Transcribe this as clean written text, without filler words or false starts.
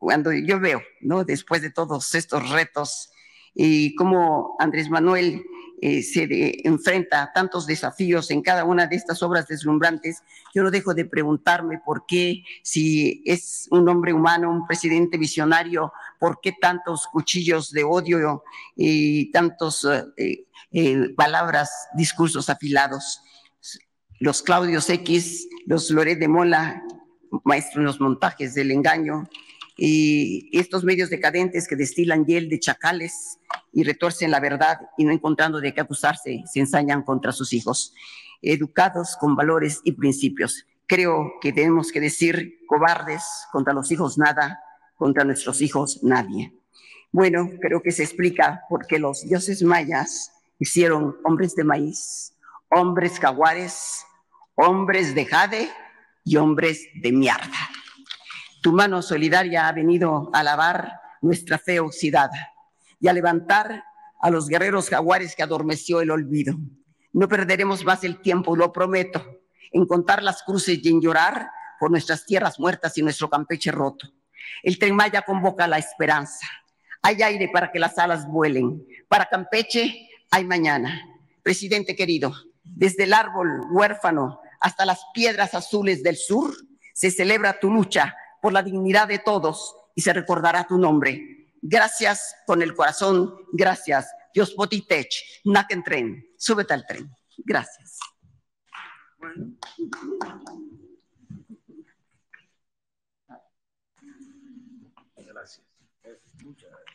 cuando yo veo, ¿no?, después de todos estos retos y cómo Andrés Manuel enfrenta a tantos desafíos en cada una de estas obras deslumbrantes, yo no dejo de preguntarme por qué, si es un hombre humano, un presidente visionario, por qué tantos cuchillos de odio y tantos palabras, discursos afilados. Los Claudios X, los Loret de Mola, maestros en los montajes del engaño, y estos medios decadentes que destilan hiel de chacales y retuercen la verdad y no encontrando de qué acusarse, se ensañan contra sus hijos, educados con valores y principios. Creo que tenemos que decir: cobardes, contra los hijos nada, contra nuestros hijos nadie. Bueno, creo que se explica por qué los dioses mayas hicieron hombres de maíz, hombres jaguares, hombres de jade y hombres de mierda. Tu mano solidaria ha venido a lavar nuestra fe oxidada y a levantar a los guerreros jaguares que adormeció el olvido. No perderemos más el tiempo, lo prometo, en contar las cruces y en llorar por nuestras tierras muertas y nuestro Campeche roto. El Tren Maya convoca la esperanza. Hay aire para que las alas vuelen. Para Campeche hay mañana. Presidente querido, desde el árbol huérfano hasta las piedras azules del sur, se celebra tu lucha por la dignidad de todos y se recordará tu nombre. Gracias con el corazón, gracias. Dios potitech, naken tren, súbete al tren. Gracias. Bueno. Gracias. Muchas gracias.